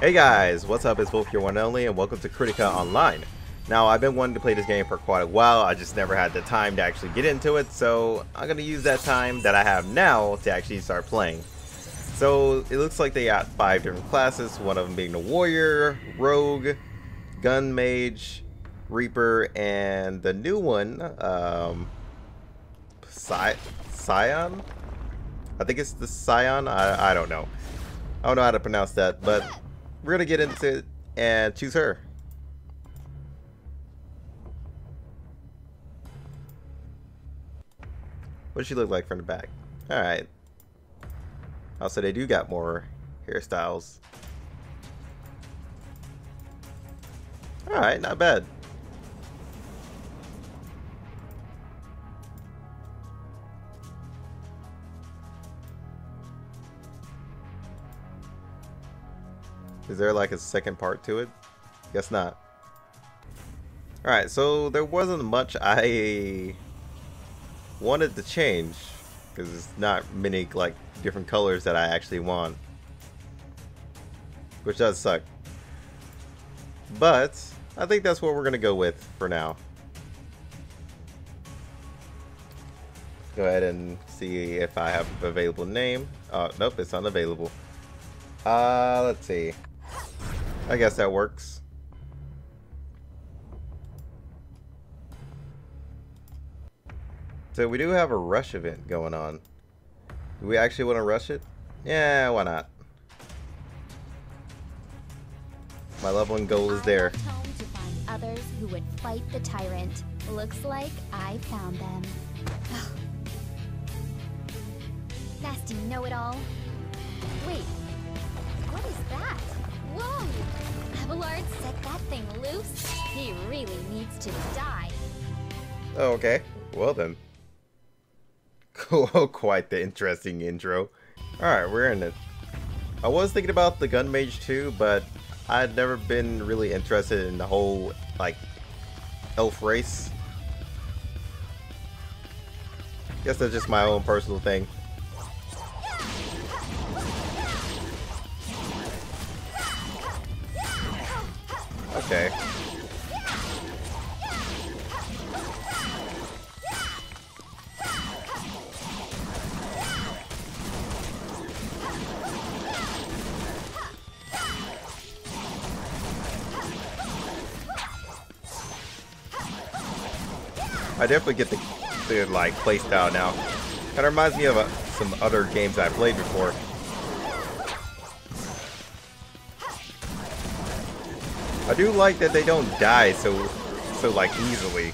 Hey guys, what's up? It's Wolf, your one and only, and welcome to Kritika Online. Now, I've been wanting to play this game for quite a while. I just never had the time to actually get into it, so I'm going to use that time that I have now to actually start playing. So, it looks like they got 5 different classes, one of them being the Warrior, Rogue, Gun Mage, Reaper, and the new one, Psion? I think it's the Psion? I don't know. I don't know how to pronounce that, but we're gonna get into it and choose her. What does she look like from the back? Alright. Also, they do got more hairstyles. Alright, not bad. Is there like a second part to it? Guess not. Alright, so there wasn't much I wanted to change, because there's not many like different colors that I actually want, which does suck. But I think that's what we're gonna go with for now. Go ahead and see if I have an available name. Nope, it's unavailable. Let's see. I guess that works. So we do have a rush event going on. Do we actually want to rush it? Yeah, why not? My level and goal is there. I went home to find others who would fight the tyrant. Looks like I found them. Nasty know-it-all. Wait, what is that? Whoa! Abelard set that thing loose. He really needs to die. Oh, okay. Well then. Oh, quite the interesting intro. Alright, we're in it. I was thinking about the Gun Mage too, but I'd never been really interested in the whole, like, elf race. Guess that's just my own personal thing. Okay. I definitely get the like playstyle now. Kind of reminds me of some other games I've played before. I do like that they don't die so like easily.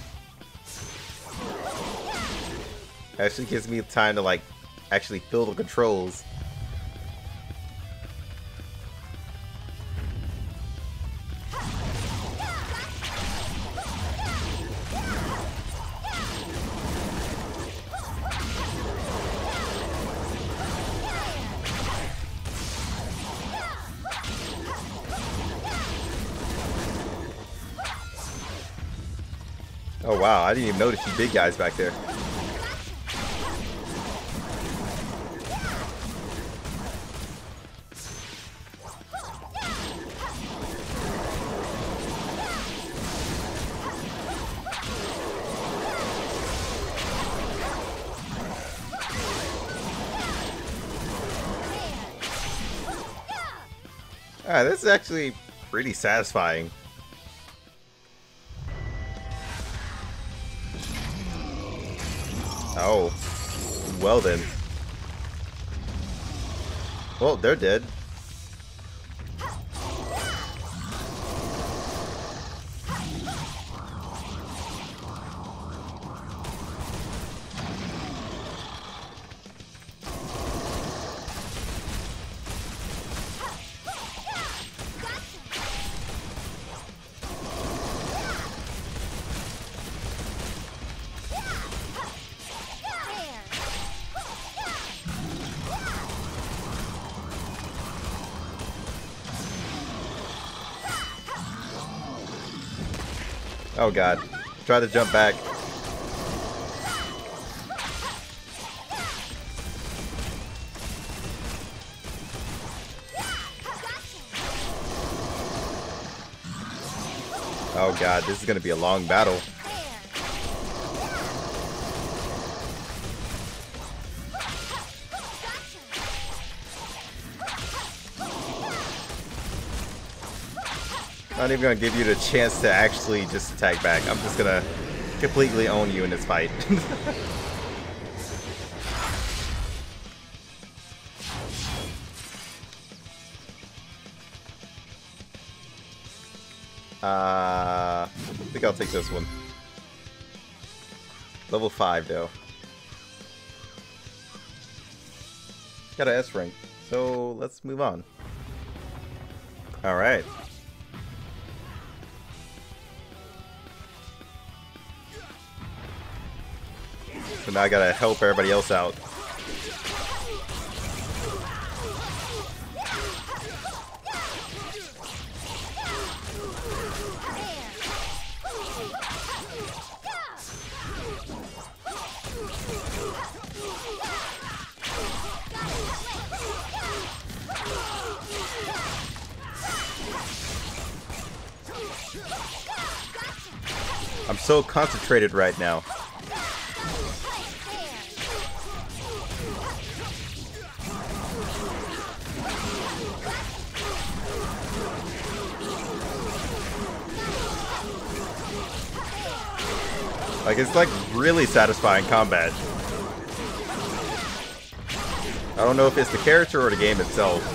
Actually gives me time to like actually feel the controls. Oh wow, I didn't even notice you big guys back there. Alright, this is actually pretty satisfying. Oh, well then. Well, they're dead. Oh god. Try to jump back. Oh god, this is gonna be a long battle. Not even gonna give you the chance to actually just attack back. I'm just gonna completely own you in this fight. I think I'll take this one. Level 5 though. Got an S rank, so let's move on. Alright. So now I gotta help everybody else out. I'm so concentrated right now. Like, it's like really satisfying combat. I don't know if it's the character or the game itself.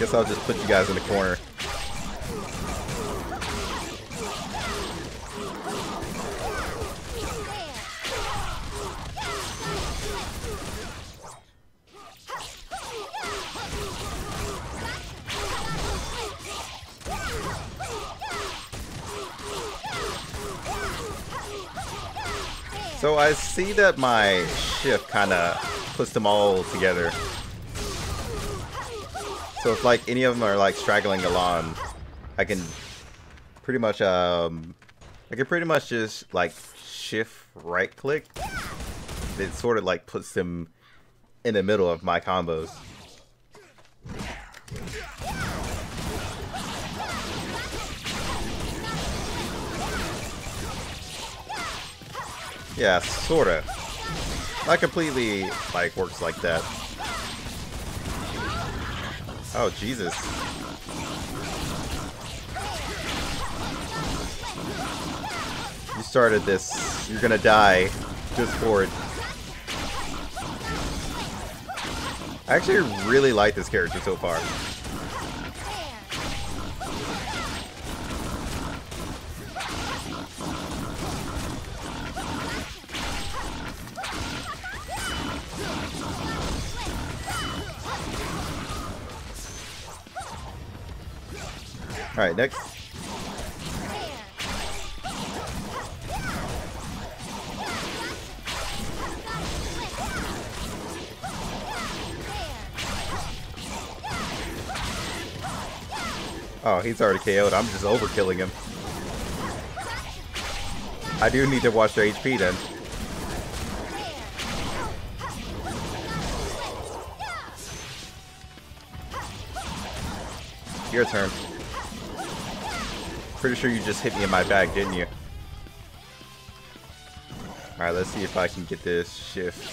Guess I'll just put you guys in the corner. So I see that my shift kinda puts them all together. So if like any of them are like straggling along, I can pretty much just like shift right click. It sort of like puts them in the middle of my combos. Yeah, sorta. Not completely, like, works like that. Oh, Jesus. You started this. You're gonna die. Just forward. I actually really like this character so far. Alright, next. Oh, he's already KO'd. I'm just overkilling him. I do need to watch their HP then. Your turn. Pretty sure you just hit me in my back, didn't you? Alright, let's see if I can get this shift.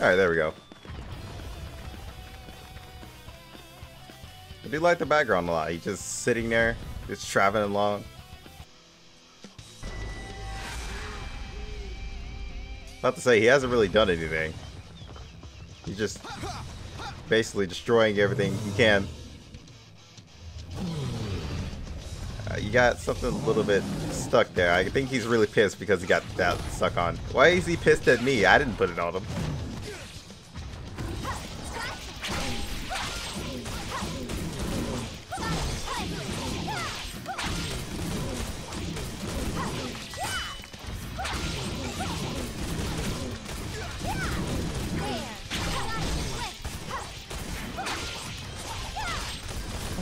Alright, there we go. I do like the background a lot. He's just sitting there, just traveling along. About to say, he hasn't really done anything. He's just basically destroying everything he can. You got something a little bit stuck there. I think he's really pissed because he got that stuck on. Why is he pissed at me? I didn't put it on him.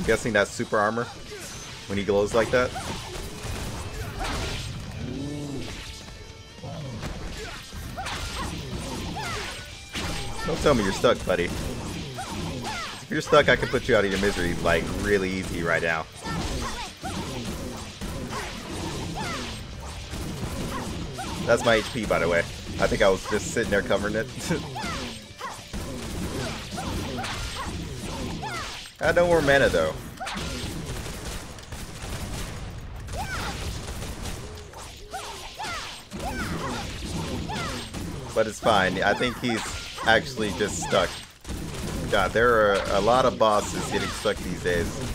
guessing that's super armor when he glows like that. Don't tell me you're stuck, buddy. If you're stuck, I can put you out of your misery, like, really easy right now. That's my HP, by the way. I think I was just sitting there covering it. I had no more mana, though. But it's fine. I think he's actually just stuck. God, there are a lot of bosses getting stuck these days.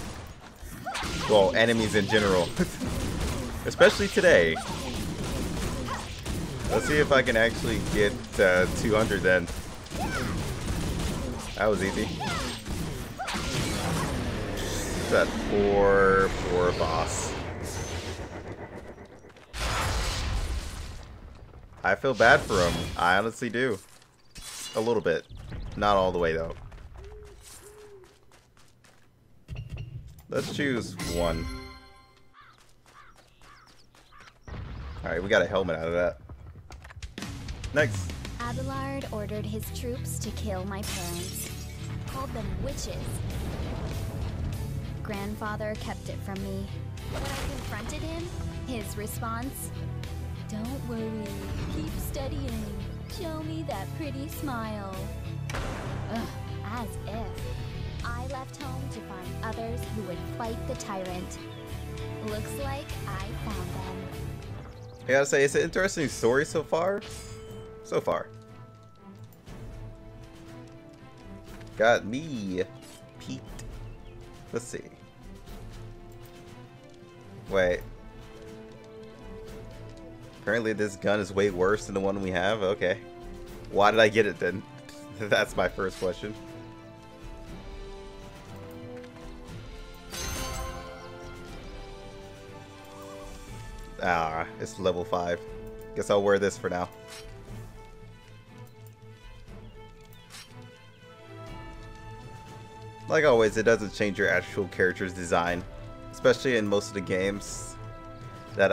Well, enemies in general. Especially today. Let's see if I can actually get 200 then. That was easy. That poor boss. I feel bad for him. I honestly do. A little bit. Not all the way though. Let's choose one. Alright, we got a helmet out of that. Next. Abelard ordered his troops to kill my parents. Called them witches. Grandfather kept it from me. When I confronted him, his response, "Don't worry, keep studying. Show me that pretty smile." Ugh, as if. I left home to find others who would fight the tyrant. Looks like I found them. I gotta say, it's an interesting story so far. Got me peaked. Let's see. Wait. Apparently this gun is way worse than the one we have. Okay. Why did I get it then? That's my first question. Ah, it's level 5. Guess I'll wear this for now. Like always, it doesn't change your actual character's design, especially in most of the games that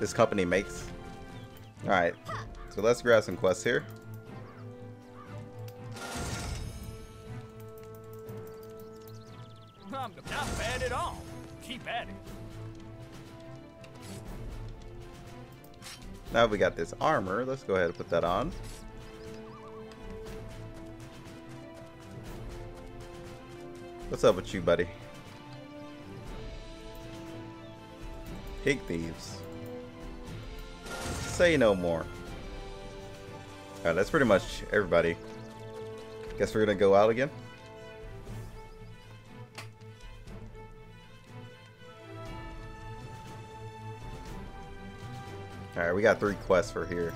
this company makes. Alright, so let's grab some quests here. I'm not bad at all. Keep at it. Now we got this armor, let's go ahead and put that on. What's up with you, buddy? Pig thieves. Say no more. Alright, that's pretty much everybody. Guess we're gonna go out again. Alright, we got 3 quests for here.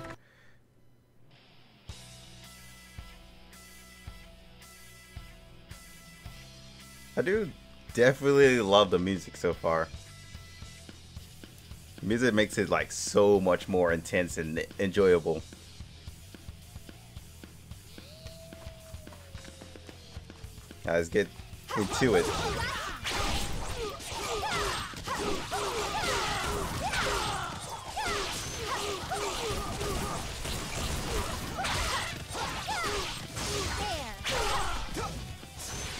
I do definitely love the music so far. The music makes it like so much more intense and enjoyable. Now let's get into it.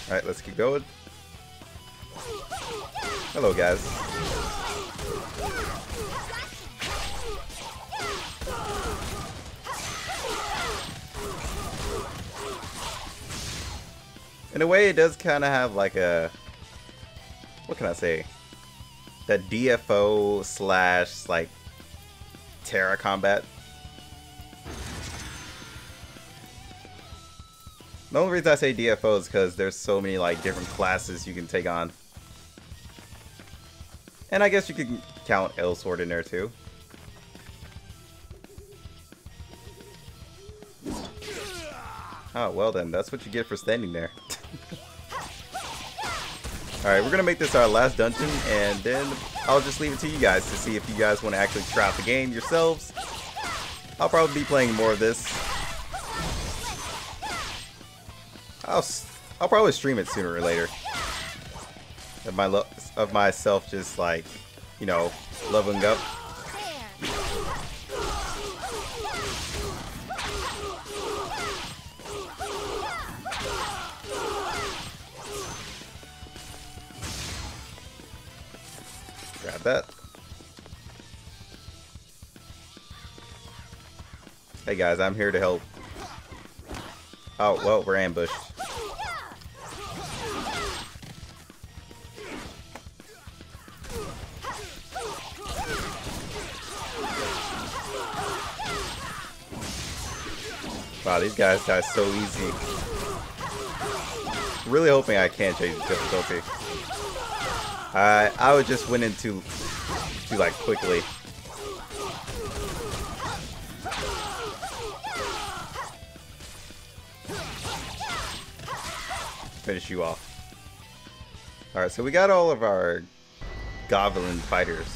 Alright, let's keep going. Hello, guys. In a way, it does kind of have like a... what can I say? That DFO slash, like, Terra combat. The only reason I say DFO is because there's so many, like, different classes you can take on. And I guess you could count Elsword in there too. Oh, well then, that's what you get for standing there. Alright, we're gonna make this our last dungeon, and then I'll just leave it to you guys to see if you guys want to actually try out the game yourselves. I'll probably be playing more of this. I'll probably stream it sooner or later. of my myself just like, you know, leveling up. Grab that. Hey guys, I'm here to help. Oh, well, we're ambushed. Wow, these guys die so easy. Really hoping I can change the difficulty. I would just went into too like quickly. Finish you off. All right, so we got all of our goblin fighters.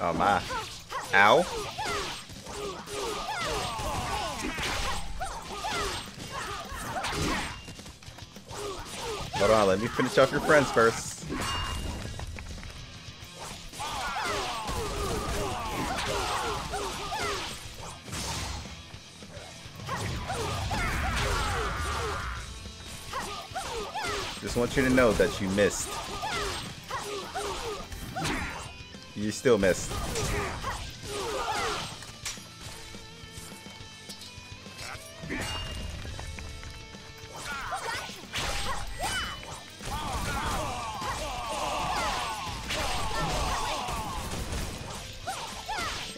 Oh my! Ow! Hold on, let me finish off your friends first. Just want you to know that you missed. You still missed.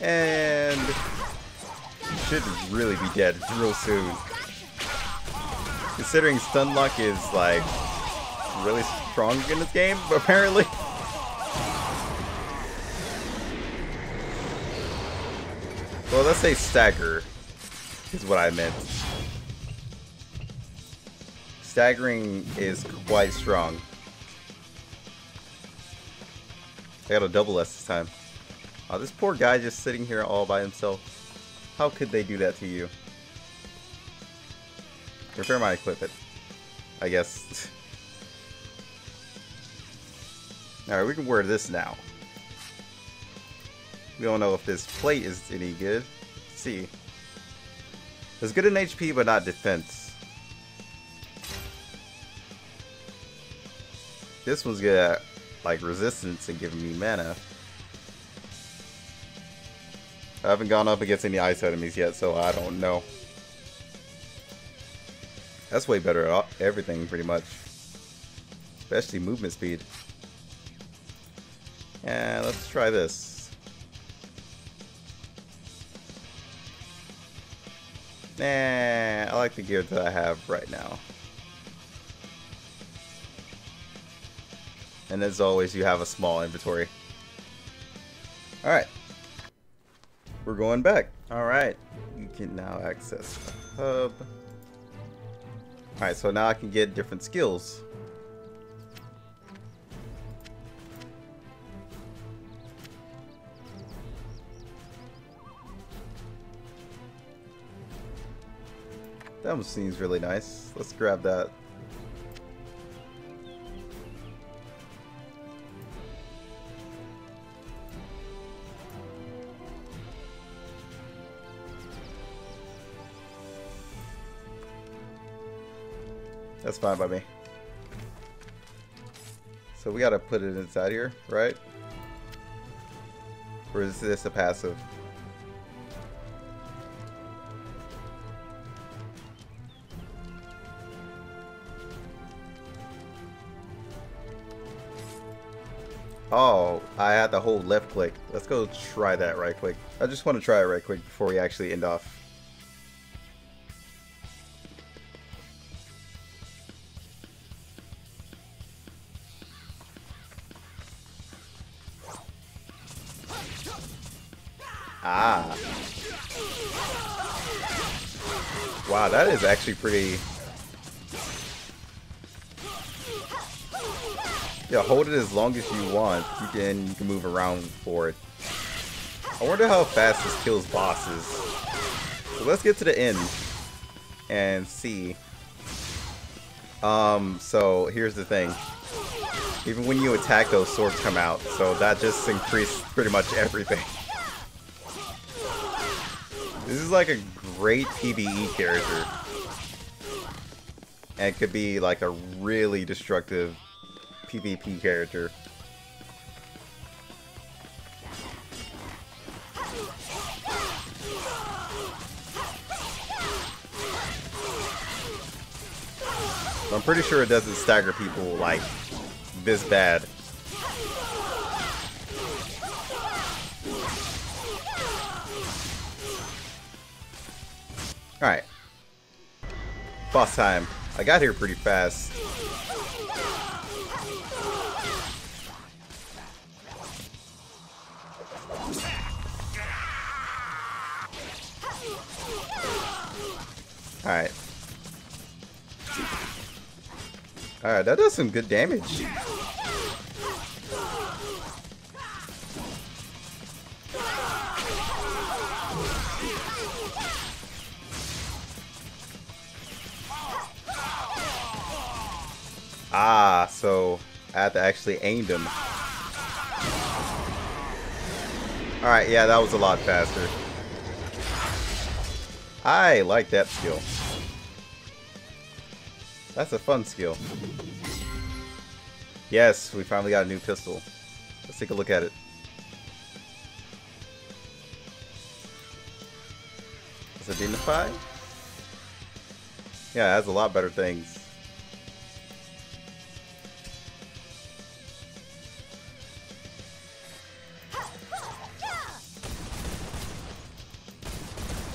And you should really be dead real soon. Considering stun luck is like really strong in this game, apparently. Well, let's say stagger is what I meant. Staggering is quite strong. I got a double S this time. Oh, this poor guy just sitting here all by himself. How could they do that to you? Repair my equipment, I guess. Alright, we can wear this now. We don't know if this plate is any good. Let's see. It's good in HP, but not defense. This one's good at, like, resistance and giving me mana. I haven't gone up against any ice enemies yet, so I don't know. That's way better at everything, pretty much. Especially movement speed. And let's try this. Nah, I like the gear that I have right now. And as always, you have a small inventory. Alright. We're going back. Alright. You can now access the hub. Alright, so now I can get different skills. That one seems really nice. Let's grab that. That's fine by me. So we gotta put it inside here, right? Or is this a passive? Oh, I had to hold left click. Let's go try that right click. I just want to try it right click before we actually end off. Ah. Wow, that is actually pretty... Yeah, hold it as long as you want. You can move around for it. I wonder how fast this kills bosses. So let's get to the end and see. So here's the thing. Even when you attack, those swords come out. So that just increased pretty much everything. This is like a great PvE character. And could be like a really destructive PvP character. I'm pretty sure it doesn't stagger people like this bad. Alright. Boss time. I got here pretty fast. Alright. Alright, that does some good damage. Ah, so I have to actually aim them. Alright, yeah, that was a lot faster. I like that skill. That's a fun skill. Yes, we finally got a new pistol. Let's take a look at it. Is it identified? Yeah, it has a lot better things.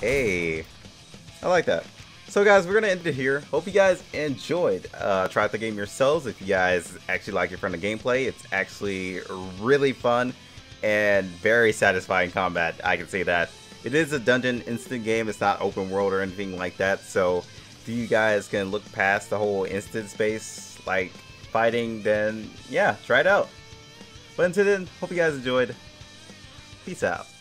Hey, I like that. So guys, we're going to end it here. Hope you guys enjoyed. Try out the game yourselves if you guys actually like your friend of gameplay. It's actually really fun and very satisfying combat, I can say that. It is a dungeon instant game. It's not open world or anything like that. So if you guys can look past the whole instant space, like fighting, then yeah, try it out. But until then, hope you guys enjoyed. Peace out.